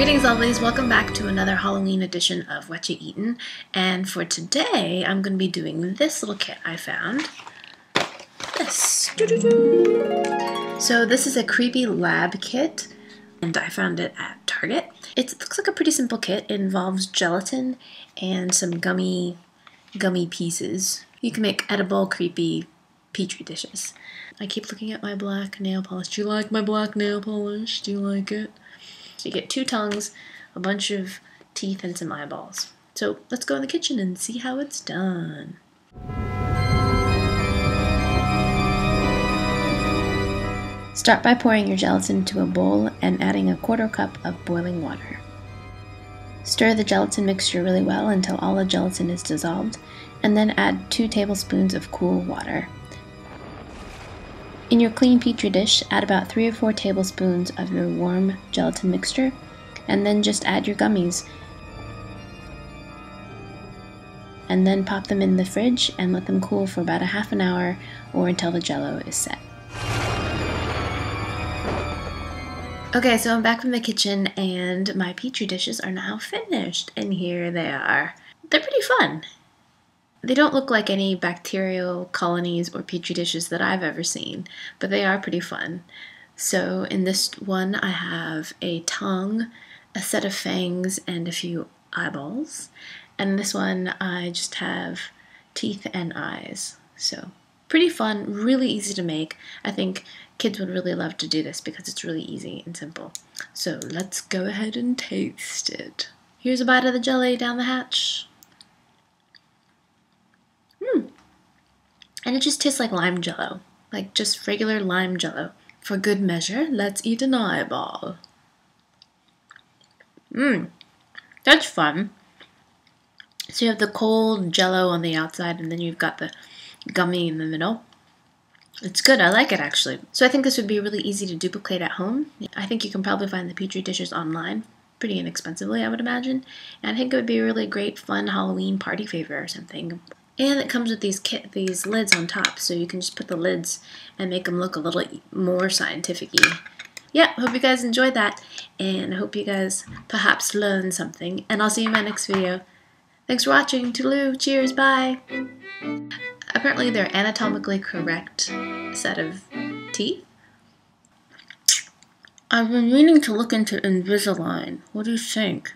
Greetings, lovelies. Welcome back to another Halloween edition of Whatcha Eating. And for today, I'm going to be doing this little kit I found. This. So this is a Creepy Lab Kit, and I found it at Target. It looks like a pretty simple kit. It involves gelatin and some gummy pieces. You can make edible, creepy Petri dishes. I keep looking at my black nail polish. Do you like my black nail polish? Do you like it? So you get two tongues, a bunch of teeth, and some eyeballs. So let's go in the kitchen and see how it's done. Start by pouring your gelatin into a bowl and adding a 1/4 cup of boiling water. Stir the gelatin mixture really well until all the gelatin is dissolved, and then add 2 tablespoons of cool water. In your clean Petri dish, add about 3 or 4 tablespoons of your warm gelatin mixture, and then just add your gummies. And then pop them in the fridge and let them cool for about a 1/2 hour or until the Jell-O is set. Okay, so I'm back from the kitchen and my Petri dishes are now finished, and here they are. They're pretty fun. They don't look like any bacterial colonies or Petri dishes that I've ever seen, but they are pretty fun. So in this one I have a tongue, a set of fangs, and a few eyeballs. And in this one I just have teeth and eyes. So pretty fun, really easy to make. I think kids would really love to do this because it's really easy and simple. So let's go ahead and taste it. Here's a bite of the jelly down the hatch. And it just tastes like lime Jell-O, like just regular lime Jell-O. For good measure, let's eat an eyeball. That's fun. So you have the cold Jell-O on the outside, and then you've got the gummy in the middle. It's good, I like it actually. So I think this would be really easy to duplicate at home. I think you can probably find the Petri dishes online pretty inexpensively, I would imagine. And I think it would be a really great, fun Halloween party favor or something. And it comes with these lids on top, so you can just put the lids and make them look a little more scientific-y. Yeah, hope you guys enjoyed that, and I hope you guys perhaps learned something. And I'll see you in my next video. Thanks for watching. Toodaloo. Cheers. Bye. Apparently, they're anatomically correct set of teeth. I've been meaning to look into Invisalign. What do you think?